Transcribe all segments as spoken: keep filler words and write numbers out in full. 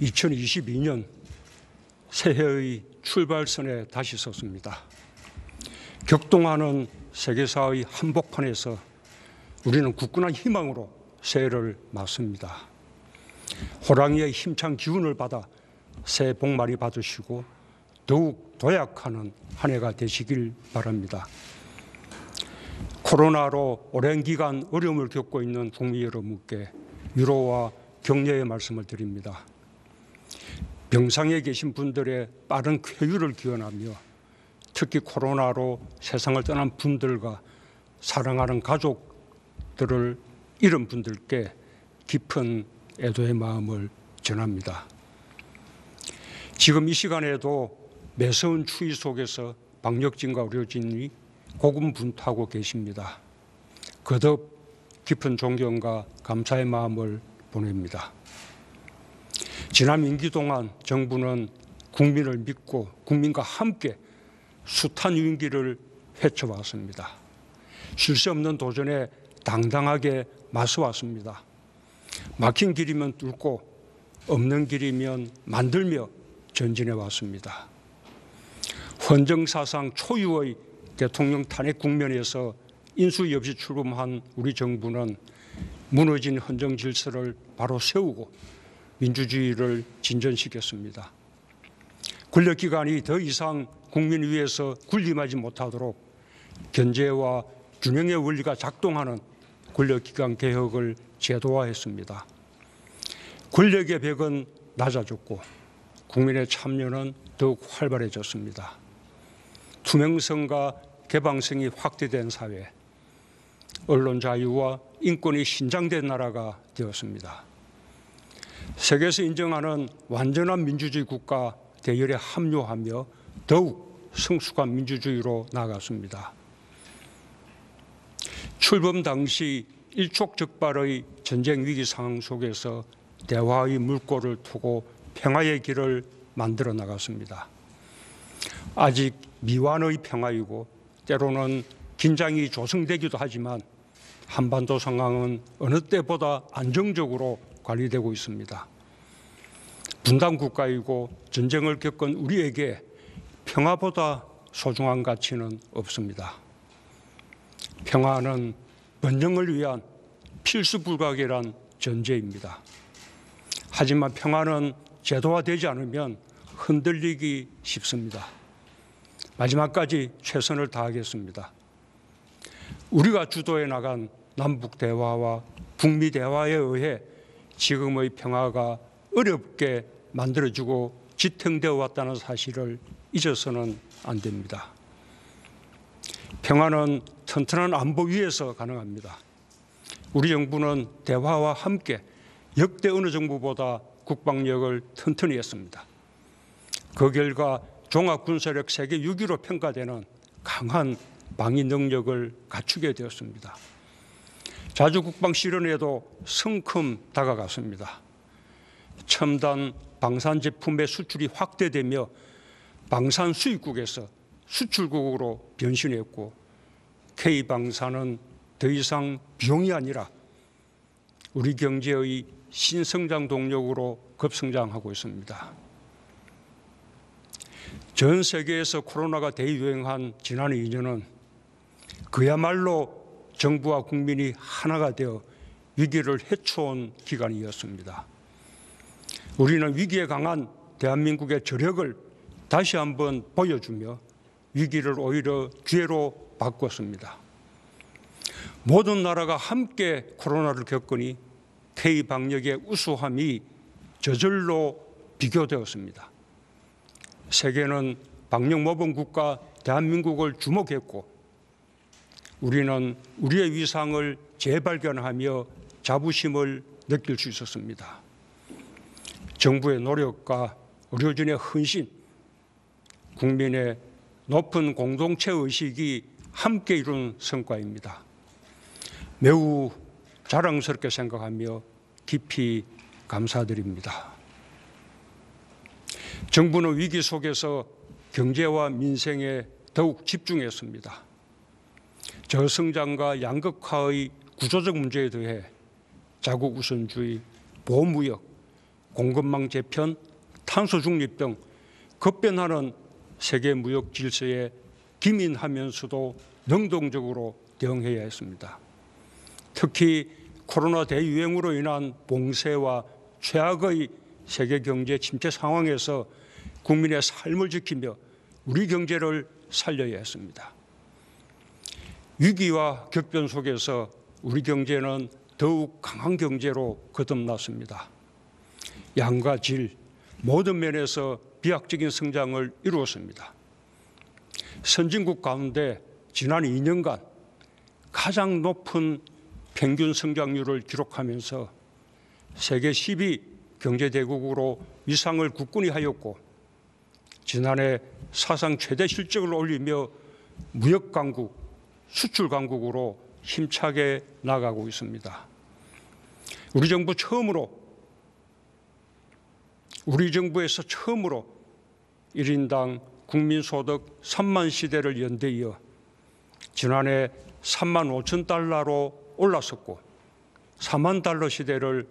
이천이십이 년 새해의 출발선에 다시 섰습니다. 격동하는 세계사의 한복판에서 우리는 굳건한 희망으로 새해를 맞습니다. 호랑이의 힘찬 기운을 받아 새해 복 많이 받으시고 더욱 도약하는 한 해가 되시길 바랍니다. 코로나로 오랜 기간 어려움을 겪고 있는 국민 여러분께 위로와 격려의 말씀을 드립니다. 병상에 계신 분들의 빠른 쾌유를 기원하며 특히 코로나로 세상을 떠난 분들과 사랑하는 가족들을 잃은 분들께 깊은 애도의 마음을 전합니다. 지금 이 시간에도 매서운 추위 속에서 방역진과 의료진이 고군분투하고 계십니다. 거듭 깊은 존경과 감사의 마음을 보냅니다. 지난 임기 동안 정부는 국민을 믿고 국민과 함께 숱한 위기를 헤쳐왔습니다. 쉴 새 없는 도전에 당당하게 맞서왔습니다. 막힌 길이면 뚫고 없는 길이면 만들며 전진해왔습니다. 헌정사상 초유의 대통령 탄핵 국면에서 인수위 없이 출범한 우리 정부는 무너진 헌정 질서를 바로 세우고 민주주의를 진전시켰습니다. 권력기관이 더 이상 국민 위에서 군림하지 못하도록 견제와 균형의 원리가 작동하는 권력기관 개혁을 제도화했습니다. 권력의 벽은 낮아졌고 국민의 참여는 더욱 활발해졌습니다. 투명성과 개방성이 확대된 사회, 언론 자유와 인권이 신장된 나라가 되었습니다. 세계에서 인정하는 완전한 민주주의 국가 대열에 합류하며 더욱 성숙한 민주주의로 나아갔습니다. 출범 당시 일촉즉발의 전쟁 위기 상황 속에서 대화의 물꼬를 트고 평화의 길을 만들어 나갔습니다. 아직 미완의 평화이고 때로는 긴장이 조성되기도 하지만 한반도 상황은 어느 때보다 안정적으로 관리되고 있습니다. 분단 국가이고 전쟁을 겪은 우리에게 평화보다 소중한 가치는 없습니다. 평화는 번영을 위한 필수 불가결한 전제입니다. 하지만 평화는 제도화되지 않으면 흔들리기 쉽습니다. 마지막까지 최선을 다하겠습니다. 우리가 주도해 나간 남북 대화와 북미 대화에 의해 지금의 평화가 어렵게 만들어지고 지탱되어 왔다는 사실을 잊어서는 안 됩니다. 평화는 튼튼한 안보 위에서 가능합니다. 우리 정부는 대화와 함께 역대 어느 정부보다 국방력을 튼튼히 했습니다. 그 결과 종합군사력 세계 육 위로 평가되는 강한 방위 능력을 갖추게 되었습니다. 자주 국방 실현에도 성큼 다가갔습니다. 첨단 방산 제품의 수출이 확대되며 방산 수입국에서 수출국으로 변신했고 K방산은 더 이상 비용이 아니라 우리 경제의 신성장 동력으로 급성장하고 있습니다. 전 세계에서 코로나가 대유행한 지난 이 년은 그야말로 정부와 국민이 하나가 되어 위기를 헤쳐온 기간이었습니다. 우리는 위기에 강한 대한민국의 저력을 다시 한번 보여주며 위기를 오히려 기회로 바꿨습니다. 모든 나라가 함께 코로나를 겪으니 K 방역의 우수함이 저절로 비교되었습니다. 세계는 방역 모범 국가 대한민국을 주목했고 우리는 우리의 위상을 재발견하며 자부심을 느낄 수 있었습니다. 정부의 노력과 의료진의 헌신, 국민의 높은 공동체 의식이 함께 이룬 성과입니다. 매우 자랑스럽게 생각하며 깊이 감사드립니다. 정부는 위기 속에서 경제와 민생에 더욱 집중했습니다. 저성장과 양극화의 구조적 문제에 대해 자국 우선주의, 보호무역, 공급망 재편, 탄소 중립 등 급변하는 세계 무역 질서에 기민하면서도 능동적으로 대응해야 했습니다. 특히 코로나 대유행으로 인한 봉쇄와 최악의 세계 경제 침체 상황에서 국민의 삶을 지키며 우리 경제를 살려야 했습니다. 위기와 격변 속에서 우리 경제는 더욱 강한 경제로 거듭났습니다. 양과 질, 모든 면에서 비약적인 성장을 이루었습니다. 선진국 가운데 지난 이 년간 가장 높은 평균 성장률을 기록하면서 세계 십 위 경제대국으로 위상을 굳건히 하였고, 지난해 사상 최대 실적을 올리며 무역강국, 수출강국으로 힘차게 나가고 있습니다. 우리 정부 처음으로 우리 정부에서 처음으로 일 인당 국민소득 삼만 시대를 연대이어 지난해 삼만 오천 달러로 올랐었고 사만 달러 시대를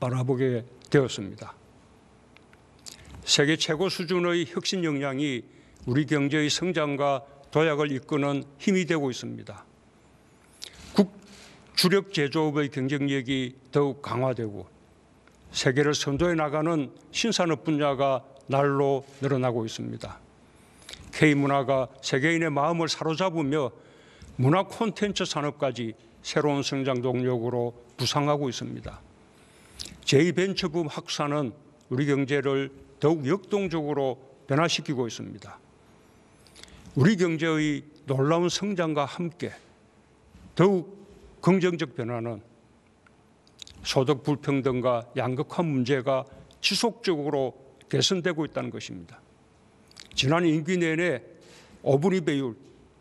바라보게 되었습니다. 세계 최고 수준의 혁신 역량이 우리 경제의 성장과 도약을 이끄는 힘이 되고 있습니다. 주력 제조업의 경쟁력이 더욱 강화되고 세계를 선도해 나가는 신산업 분야가 날로 늘어나고 있습니다. K문화가 세계인의 마음을 사로잡으며 문화 콘텐츠 산업까지 새로운 성장 동력으로 부상하고 있습니다. 제이 벤처붐 학사는 우리 경제를 더욱 역동적으로 변화시키고 있습니다. 우리 경제의 놀라운 성장과 함께 더욱 긍정적 변화는 소득 불평등과 양극화 문제가 지속적으로 개선되고 있다는 것입니다. 지난 임기 내내 어부리 배율,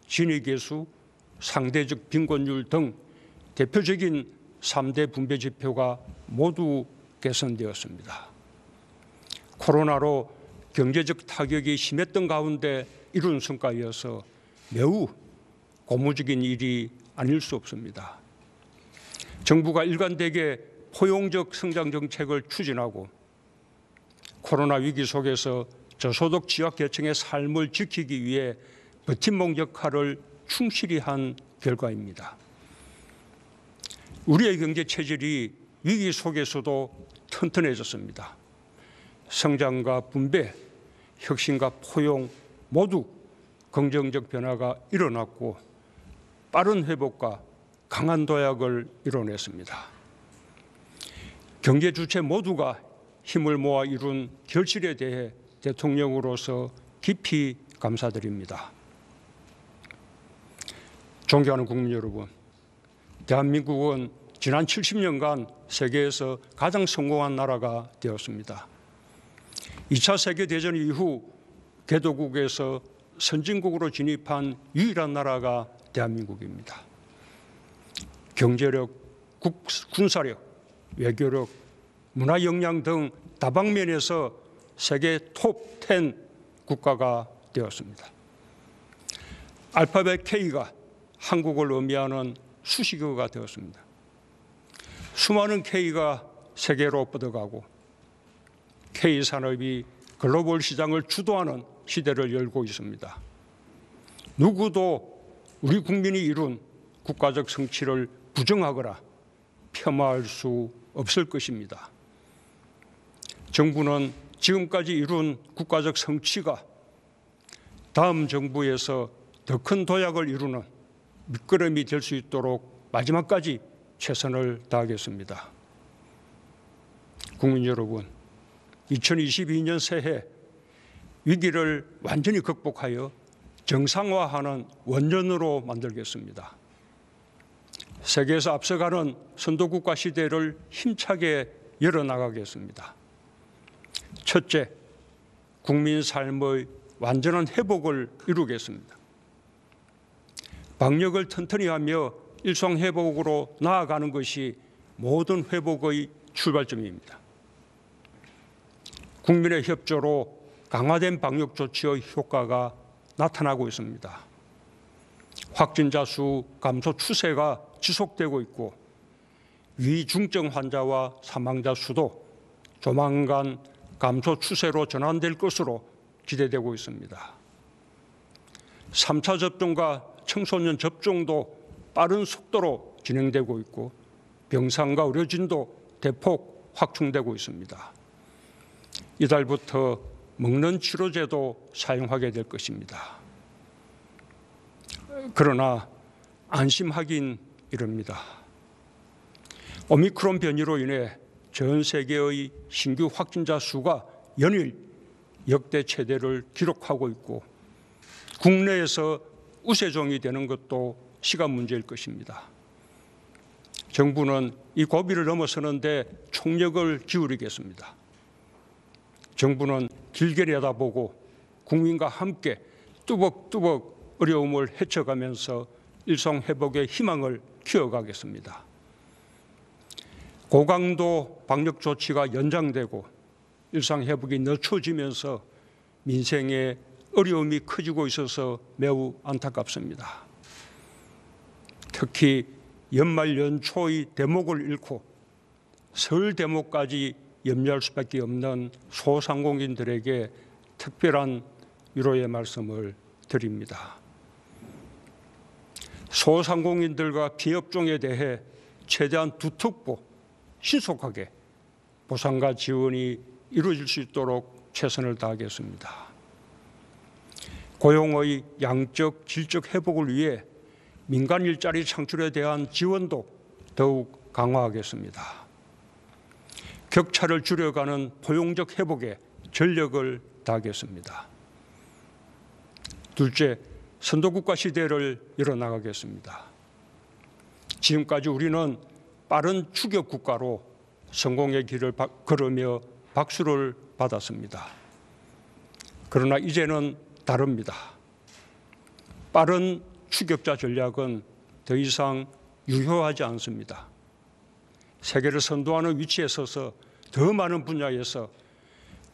진위계수, 상대적 빈곤율 등 대표적인 삼 대 분배 지표가 모두 개선되었습니다. 코로나로 경제적 타격이 심했던 가운데 이룬 성과이어서 매우 고무적인 일이 아닐 수 없습니다. 정부가 일관되게 포용적 성장 정책을 추진하고 코로나 위기 속에서 저소득 취약계층의 삶을 지키기 위해 버팀목 역할을 충실히 한 결과입니다. 우리의 경제 체질이 위기 속에서도 튼튼해졌습니다. 성장과 분배, 혁신과 포용 모두 긍정적 변화가 일어났고 빠른 회복과 강한 도약을 이뤄냈습니다. 경제 주체 모두가 힘을 모아 이룬 결실에 대해 대통령으로서 깊이 감사드립니다. 존경하는 국민 여러분, 대한민국은 지난 칠십 년간 세계에서 가장 성공한 나라가 되었습니다. 이 차 세계대전 이후 개도국에서 선진국으로 진입한 유일한 나라가 대한민국입니다. 경제력, 국, 군사력, 외교력, 문화 역량 등 다방면에서 세계 톱 십 국가가 되었습니다. 알파벳 케이가 한국을 의미하는 수식어가 되었습니다. 수많은 케이가 세계로 뻗어가고 케이 산업이 글로벌 시장을 주도하는 시대를 열고 있습니다. 누구도 우리 국민이 이룬 국가적 성취를 부정하거나 폄하할 수 없을 것입니다. 정부는 지금까지 이룬 국가적 성취가 다음 정부에서 더 큰 도약을 이루는 밑거름이 될 수 있도록 마지막까지 최선을 다하겠습니다. 국민 여러분, 이천이십이 년 새해 위기를 완전히 극복하여 정상화하는 원년으로 만들겠습니다. 세계에서 앞서가는 선도국가 시대를 힘차게 열어나가겠습니다. 첫째, 국민 삶의 완전한 회복을 이루겠습니다. 방역을 튼튼히 하며 일상 회복으로 나아가는 것이 모든 회복의 출발점입니다. 국민의 협조로 강화된 방역 조치의 효과가 나타나고 있습니다. 확진자 수 감소 추세가 지속되고 있고 위중증 환자와 사망자 수도 조만간 감소 추세로 전환될 것으로 기대되고 있습니다. 삼 차 접종과 청소년 접종도 빠른 속도로 진행되고 있고 병상과 의료진도 대폭 확충되고 있습니다. 이달부터 먹는 치료제도 사용하게 될 것입니다. 그러나 안심하긴 이릅니다. 오미크론 변이로 인해 전 세계의 신규 확진자 수가 연일 역대 최대를 기록하고 있고 국내에서 우세종이 되는 것도 시간 문제일 것입니다. 정부는 이 고비를 넘어서는 데 총력을 기울이겠습니다. 정부는 길게 내다보고 국민과 함께 뚜벅뚜벅 어려움을 헤쳐가면서 일상회복의 희망을 키워가겠습니다. 고강도 방역 조치가 연장되고 일상회복이 늦춰지면서 민생의 어려움이 커지고 있어서 매우 안타깝습니다. 특히 연말 연초의 대목을 잃고 설 대목까지 염려할 수밖에 없는 소상공인들에게 특별한 위로의 말씀을 드립니다. 소상공인들과 비업종에 대해 최대한 두텁고 신속하게 보상과 지원이 이루어질 수 있도록 최선을 다하겠습니다. 고용의 양적, 질적 회복을 위해 민간 일자리 창출에 대한 지원도 더욱 강화하겠습니다. 격차를 줄여가는 포용적 회복에 전력을 다하겠습니다. 둘째, 선도국가 시대를 열어나가겠습니다. 지금까지 우리는 빠른 추격국가로 성공의 길을 걸으며 박수를 받았습니다. 그러나 이제는 다릅니다. 빠른 추격자 전략은 더 이상 유효하지 않습니다. 세계를 선도하는 위치에 서서 더 많은 분야에서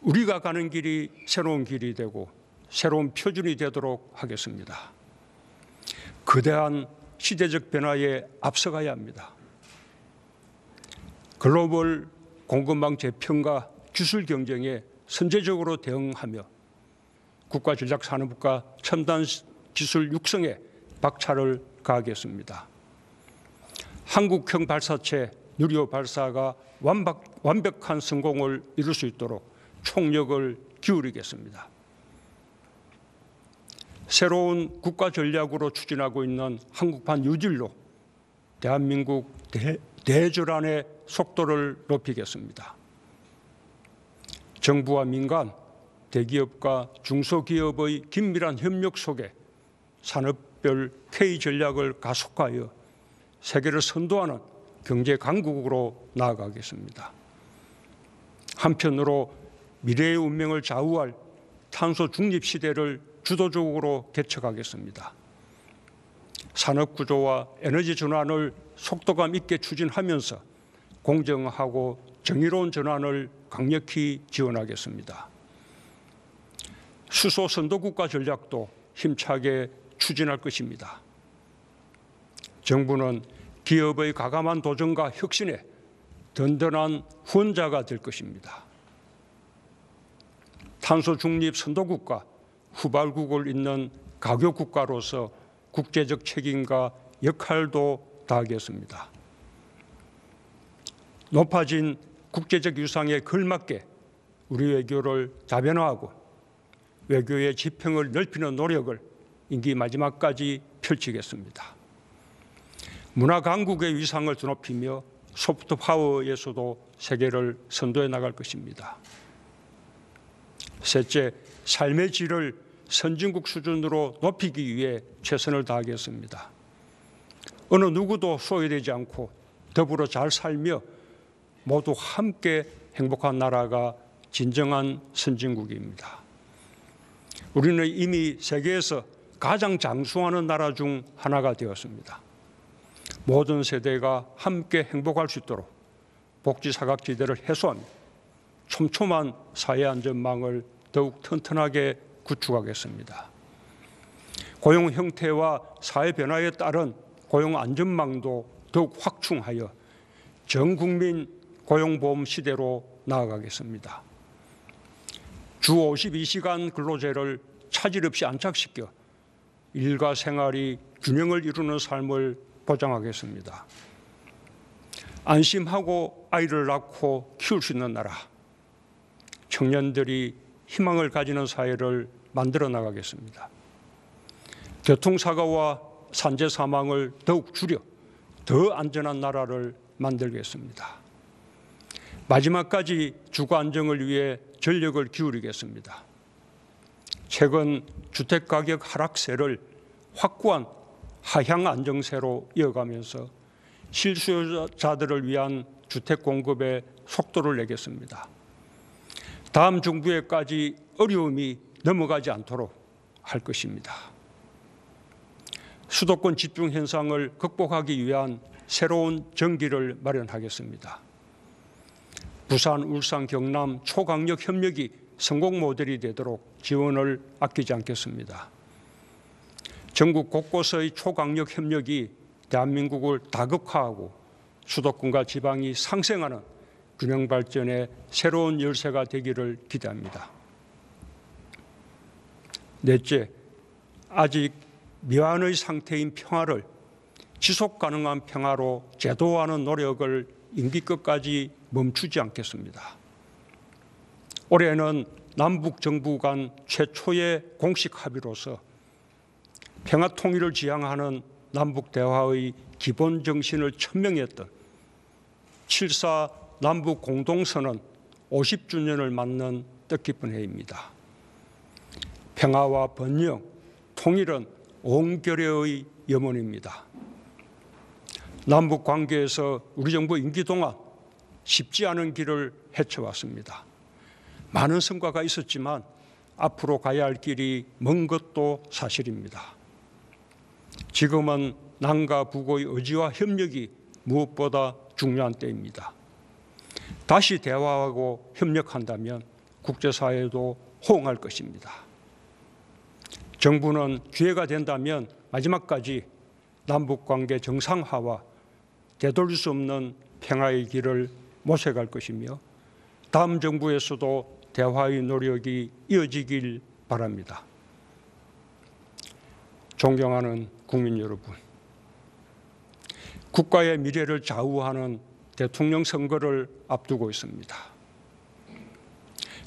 우리가 가는 길이 새로운 길이 되고 새로운 표준이 되도록 하겠습니다. 거대한 시대적 변화에 앞서가야 합니다. 글로벌 공급망 재편과 기술 경쟁에 선제적으로 대응하며 국가전략산업과 첨단 기술 육성에 박차를 가하겠습니다. 한국형 발사체 누리호 발사가 완벽, 완벽한 성공을 이룰 수 있도록 총력을 기울이겠습니다. 새로운 국가 전략으로 추진하고 있는 한국판 유진로 대한민국 대, 대전환의 속도를 높이겠습니다. 정부와 민간, 대기업과 중소기업의 긴밀한 협력 속에 산업별 케이 전략을 가속화하여 세계를 선도하는 경제 강국으로 나아가겠습니다. 한편으로 미래의 운명을 좌우할 탄소 중립 시대를 주도적으로 개척하겠습니다. 산업 구조와 에너지 전환을 속도감 있게 추진하면서 공정하고 정의로운 전환을 강력히 지원하겠습니다. 수소 선도국가 전략도 힘차게 추진할 것입니다. 정부는 기업의 과감한 도전과 혁신에 든든한 후원자가 될 것입니다. 탄소 중립 선도국가, 후발국을 잇는 가교국가로서 국제적 책임과 역할도 다하겠습니다. 높아진 국제적 유상에 걸맞게 우리 외교를 다변화하고 외교의 지평을 넓히는 노력을 임기 마지막까지 펼치겠습니다. 문화 강국의 위상을 높이며 소프트 파워에서도 세계를 선도해 나갈 것입니다. 셋째, 삶의 질을 선진국 수준으로 높이기 위해 최선을 다하겠습니다. 어느 누구도 소외되지 않고 더불어 잘 살며 모두 함께 행복한 나라가 진정한 선진국입니다. 우리는 이미 세계에서 가장 장수하는 나라 중 하나가 되었습니다. 모든 세대가 함께 행복할 수 있도록 복지 사각지대를 해소하며 촘촘한 사회안전망을 더욱 튼튼하게 구축하겠습니다. 고용 형태와 사회 변화에 따른 고용 안전망도 더욱 확충하여 전국민 고용보험 시대로 나아가겠습니다. 주 오십이 시간 근로제를 차질 없이 안착시켜 일과 생활이 균형을 이루는 삶을 보장하겠습니다. 안심하고 아이를 낳고 키울 수 있는 나라, 청년들이 희망을 가지는 사회를 만들어 나가겠습니다. 교통사고와 산재 사망을 더욱 줄여 더 안전한 나라를 만들겠습니다. 마지막까지 주거 안정을 위해 전력을 기울이겠습니다. 최근 주택가격 하락세를 확고한 하향 안정세로 이어가면서 실수요자들을 위한 주택 공급에 속도를 내겠습니다. 다음 정부에까지 어려움이 넘어가지 않도록 할 것입니다. 수도권 집중 현상을 극복하기 위한 새로운 전기를 마련하겠습니다. 부산, 울산, 경남 초강력 협력이 성공 모델이 되도록 지원을 아끼지 않겠습니다. 전국 곳곳의 초강력 협력이 대한민국을 다극화하고 수도권과 지방이 상생하는 균형 발전의 새로운 열쇠가 되기를 기대합니다. 넷째, 아직 미완의 상태인 평화를 지속 가능한 평화로 제도화하는 노력을 임기 끝까지 멈추지 않겠습니다. 올해는 남북 정부 간 최초의 공식 합의로서 평화 통일을 지향하는 남북 대화의 기본 정신을 천명했던 칠사 남북 공동선언 오십 주년을 맞는 뜻깊은 해입니다. 평화와 번영, 통일은 온결의 염원입니다. 남북 관계에서 우리 정부 임기 동안 쉽지 않은 길을 헤쳐왔습니다. 많은 성과가 있었지만 앞으로 가야 할 길이 먼 것도 사실입니다. 지금은 남과 북의 의지와 협력이 무엇보다 중요한 때입니다. 다시 대화하고 협력한다면 국제사회도 호응할 것입니다. 정부는 기회가 된다면 마지막까지 남북관계 정상화와 되돌릴 수 없는 평화의 길을 모색할 것이며 다음 정부에서도 대화의 노력이 이어지길 바랍니다. 존경하는 국민 여러분, 국가의 미래를 좌우하는 대통령 선거를 앞두고 있습니다.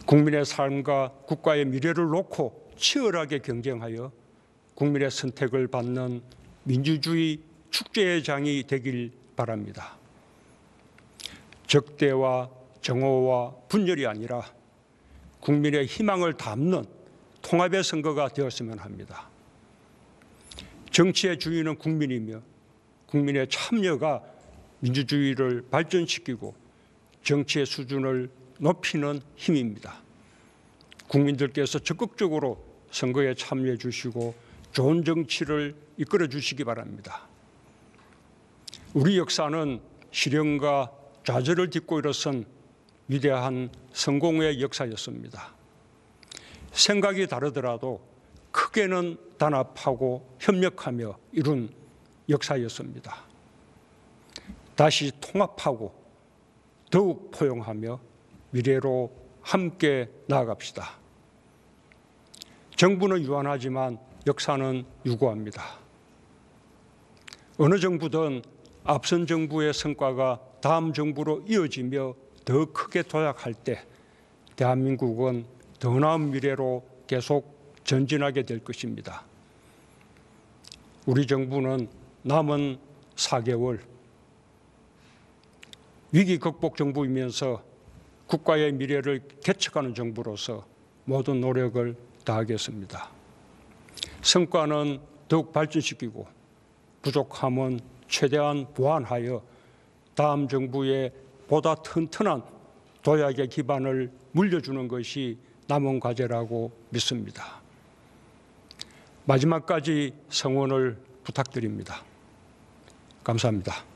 국민의 삶과 국가의 미래를 놓고 치열하게 경쟁하여 국민의 선택을 받는 민주주의 축제의 장이 되길 바랍니다. 적대와 정오와 분열이 아니라 국민의 희망을 담는 통합의 선거가 되었으면 합니다. 정치의 주인은 국민이며 국민의 참여가 민주주의를 발전시키고 정치의 수준을 높이는 힘입니다. 국민들께서 적극적으로 선거에 참여해 주시고 좋은 정치를 이끌어 주시기 바랍니다. 우리 역사는 시련과 좌절을 딛고 일어선 위대한 성공의 역사였습니다. 생각이 다르더라도 크게는 단합하고 협력하며 이룬 역사였습니다. 다시 통합하고 더욱 포용하며 미래로 함께 나아갑시다. 정부는 유한하지만 역사는 유구합니다. 어느 정부든 앞선 정부의 성과가 다음 정부로 이어지며 더 크게 도약할 때 대한민국은 더 나은 미래로 계속 전진하게 될 것입니다. 우리 정부는 남은 사 개월 위기 극복 정부이면서 국가의 미래를 개척하는 정부로서 모든 노력을 다하겠습니다. 성과는 더욱 발전시키고 부족함은 최대한 보완하여 다음 정부에 보다 튼튼한 도약의 기반을 물려주는 것이 남은 과제라고 믿습니다. 마지막까지 성원을 부탁드립니다. 감사합니다.